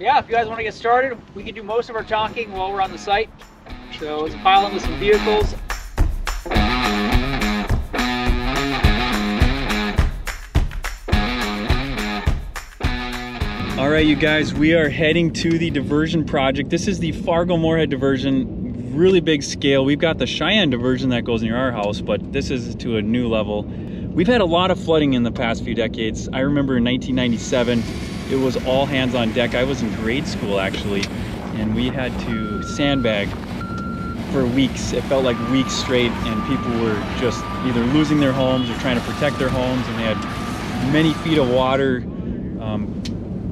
yeah, if you guys want to get started, we can do most of our talking while we're on the site. So it's piling with some vehicles. All right, you guys, we are heading to the diversion project. This is the Fargo-Moorhead diversion, really big scale. We've got the Cheyenne diversion that goes near our house, but this is to a new level. We've had a lot of flooding in the past few decades. I remember in 1997, it was all hands on deck. I was in grade school, actually, and we had to sandbag for weeks. It felt like weeks straight, and people were just either losing their homes or trying to protect their homes, and they had many feet of water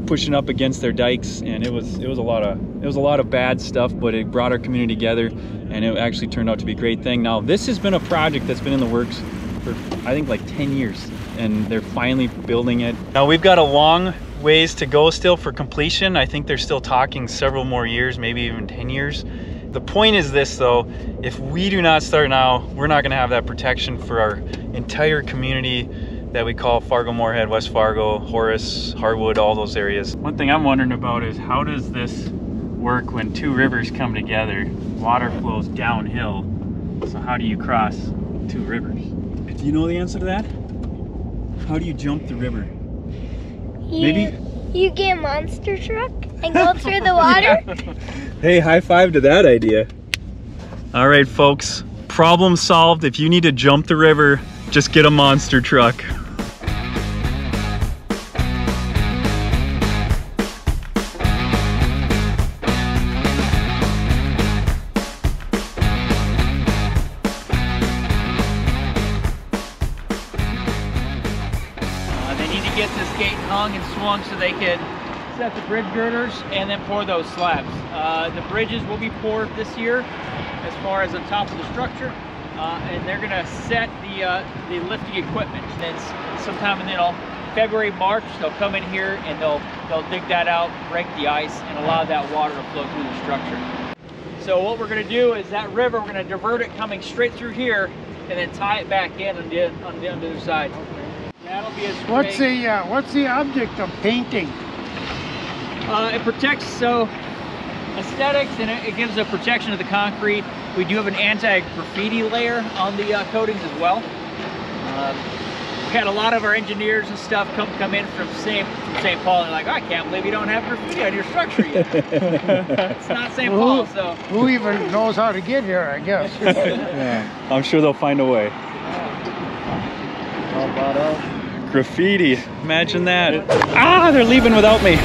pushing up against their dikes, and it was a lot of bad stuff, but it brought our community together, and it actually turned out to be a great thing. Now, this has been a project that's been in the works for I think like 10 years, and they're finally building it. Now, we've got a long ways to go still for completion. I think they're still talking several more years, maybe even 10 years. The point is this though, if we do not start now, we're not gonna have that protection for our entire community that we call Fargo-Moorhead, West Fargo, Horace, Harwood, all those areas. One thing I'm wondering about is how does this work when two rivers come together? Water flows downhill, so how do you cross two rivers? Do you know the answer to that? How do you jump the river? You get a monster truck and go through the water? Yeah. Hey, high five to that idea. All right, folks, problem solved. If you need to jump the river, just get a monster truck. They need to get this gate hung and swung so they can set the bridge girders and then pour those slabs. The bridges will be poured this year as far as on top of the structure. And they're gonna set the lifting equipment. And then sometime in February, March, they'll come in here and they'll dig that out, break the ice, and allow that water to flow through the structure. So what we're gonna do is that river, we're gonna divert it coming straight through here, and then tie it back in on the other side. Okay. That'll be a spring. What's the object of painting? It protects aesthetics, and it gives a protection of the concrete. We do have an anti-graffiti layer on the coatings as well. We've had a lot of our engineers and stuff come in from St. Paul, and they're like, I can't believe you don't have graffiti on your structure yet. It's not St. Paul, so. Who even knows how to get here, I guess. Yeah. I'm sure they'll find a way. How about us? Graffiti, imagine that. Ah, they're leaving without me.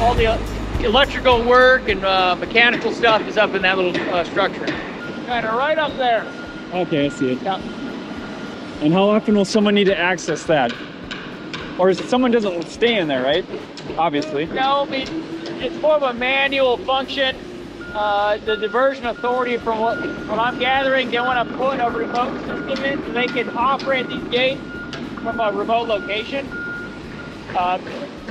All the electrical work and mechanical stuff is up in that little structure. Kind of right up there. Okay, I see it. Yep. And how often will someone need to access that? Or is it someone doesn't stay in there, right? Obviously. No, I mean, it's more of a manual function. The diversion authority, from what I'm gathering, they want to put a remote system in so they can operate these gates from a remote location.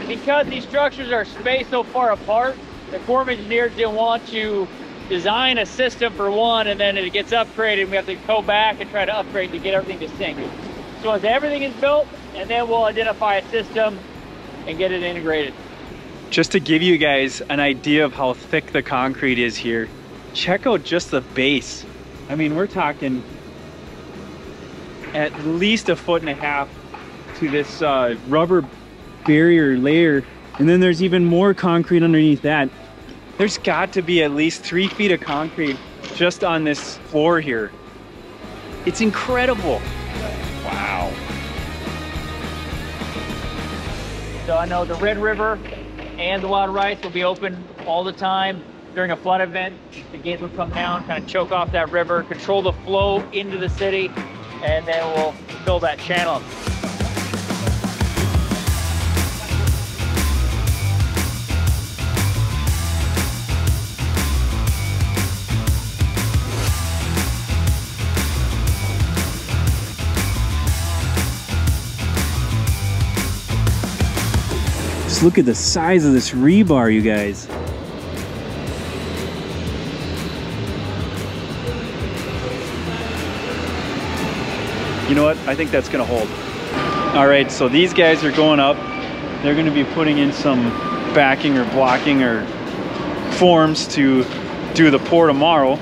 Because these structures are spaced so far apart, the Corps of Engineers didn't want to design a system for one, and then it gets upgraded, we have to go back and try to upgrade to get everything to sync. So once everything is built, and then we'll identify a system and get it integrated. Just to give you guys an idea of how thick the concrete is here, check out just the base. I mean, we're talking at least 1.5 feet to this rubber barrier layer, and then there's even more concrete underneath that. There's got to be at least 3 feet of concrete just on this floor here. It's incredible. Wow. So I know the Red River and the Wild Rice will be open all the time. During a flood event, the gates will come down, kind of choke off that river, control the flow into the city, and then we'll fill that channel. Look at the size of this rebar, you guys. You know what? I think that's gonna hold. All right, so these guys are going up. They're gonna be putting in some backing or blocking or forms to do the pour tomorrow.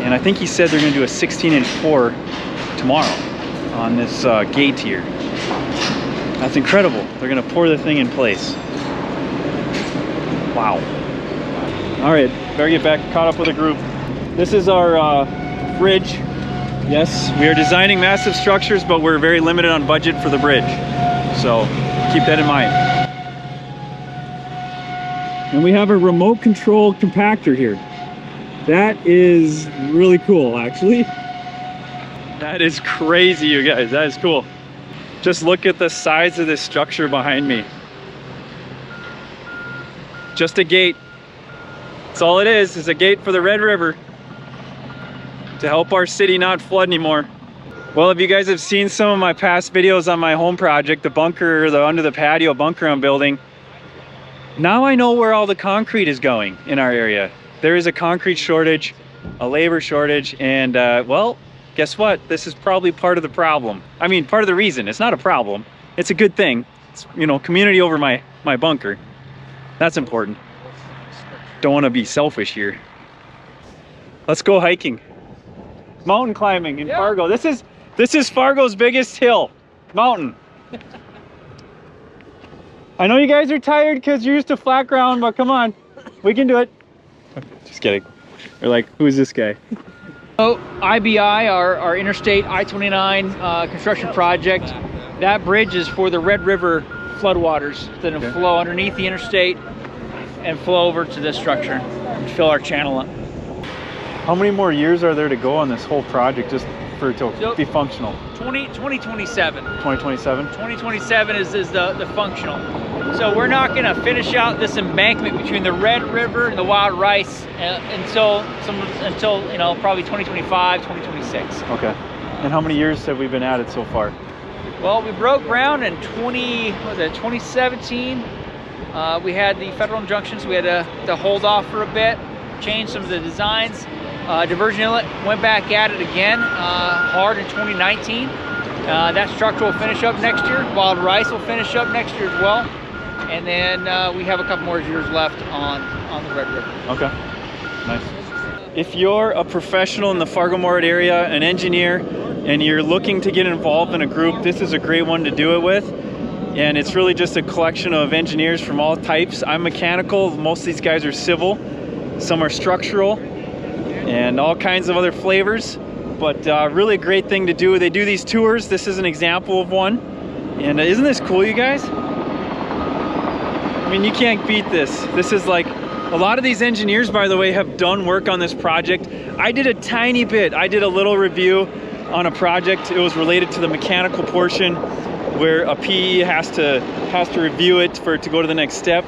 And I think he said they're gonna do a 16-inch pour tomorrow on this gate here. That's incredible. They're gonna pour the thing in place. Wow. All right, better get back, caught up with a group. This is our bridge. Yes, we are designing massive structures, but we're very limited on budget for the bridge. So keep that in mind. And we have a remote control compactor here. That is really cool, actually. That is crazy, you guys. That is cool. Just look at the size of this structure behind me. Just a gate. That's all it is a gate for the Red River to help our city not flood anymore. Well, if you guys have seen some of my past videos on my home project, the bunker, the under the patio bunker I'm building, now I know where all the concrete is going in our area. There is a concrete shortage, a labor shortage, and well, guess what? This is probably part of the problem. I mean, part of the reason. It's not a problem. It's a good thing. It's, you know, community over my bunker. That's important. Don't want to be selfish here. Let's go hiking. Mountain climbing in Fargo. This is Fargo's biggest hill. Mountain. I know you guys are tired because you're used to flat ground, but come on. We can do it. Just kidding. They're like, who's this guy? So IBI, our Interstate I-29 construction project, that bridge is for the Red River floodwaters that will flow underneath the interstate and flow over to this structure and fill our channel up. How many more years are there to go on this whole project just for it to be functional? 2027. 2027? 2027 is the functional. So we're not going to finish out this embankment between the Red River and the Wild Rice until you know, probably 2025, 2026. Okay. And how many years have we been at it so far? Well, we broke ground in 2017. We had the federal injunctions. We had to hold off for a bit, change some of the designs. Diversion inlet, went back at it again hard in 2019. That structure will finish up next year. Wild Rice will finish up next year as well. And then we have a couple more years left on the Red River. Okay, nice. If you're a professional in the Fargo-Moorhead area, an engineer, and you're looking to get involved in a group, this is a great one to do it with. And it's really just a collection of engineers from all types. I'm mechanical, most of these guys are civil, some are structural, and all kinds of other flavors. But really a great thing to do. They do these tours. This is an example of one. And isn't this cool, you guys? I mean, you can't beat this. This is like, a lot of these engineers, by the way, have done work on this project. I did a tiny bit. I did a little review on a project. It was related to the mechanical portion where a PE has to review it for it to go to the next step.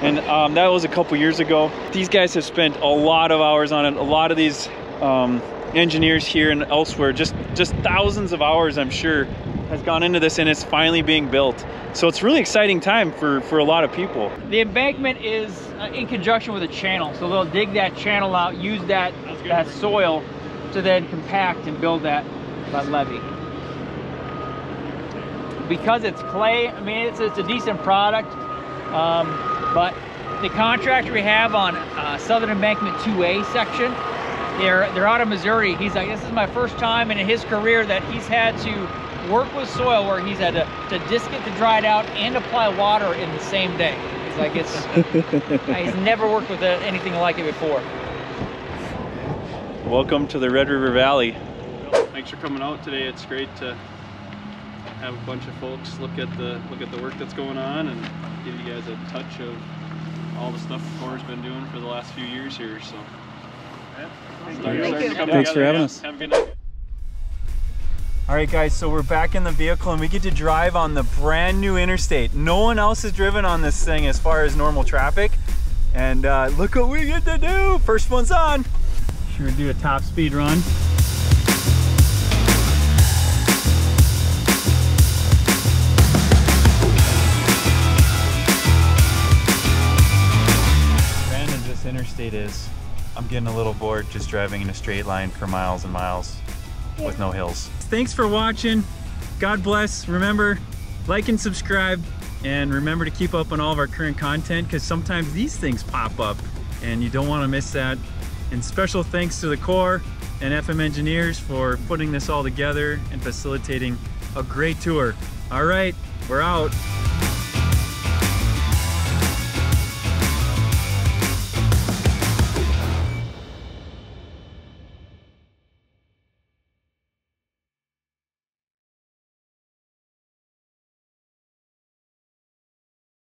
And that was a couple years ago. These guys have spent a lot of hours on it. A lot of these engineers here and elsewhere, just thousands of hours, I'm sure, has gone into this, and it's finally being built. So it's a really exciting time for a lot of people. The embankment is in conjunction with a channel, so they'll dig that channel out, use that soil to then compact and build that levee. Because it's clay, I mean, it's a decent product, but the contractor we have on Southern Embankment 2A section, they're out of Missouri. He's like, this is my first time in his career that he's had to work with soil where he's had to disk it to dry it out and apply water in the same day. He's like, he's never worked with anything like it before. Welcome to the Red River Valley. Thanks for coming out today. It's great to have a bunch of folks look at the work that's going on and give you guys a touch of all the stuff the Corps has been doing for the last few years here. So, yeah. Thanks for having us. Have a good night. All right, guys. So we're back in the vehicle and we get to drive on the brand new interstate. No one else has driven on this thing as far as normal traffic. And look what we get to do. First one's on. Sure, do a top speed run. state is. I'm getting a little bored just driving in a straight line for miles and miles with no hills. Thanks for watching. God bless. Remember, like and subscribe, and remember to keep up on all of our current content, because sometimes these things pop up and you don't want to miss that. And special thanks to the Corps and FM Engineers for putting this all together and facilitating a great tour. All right, we're out.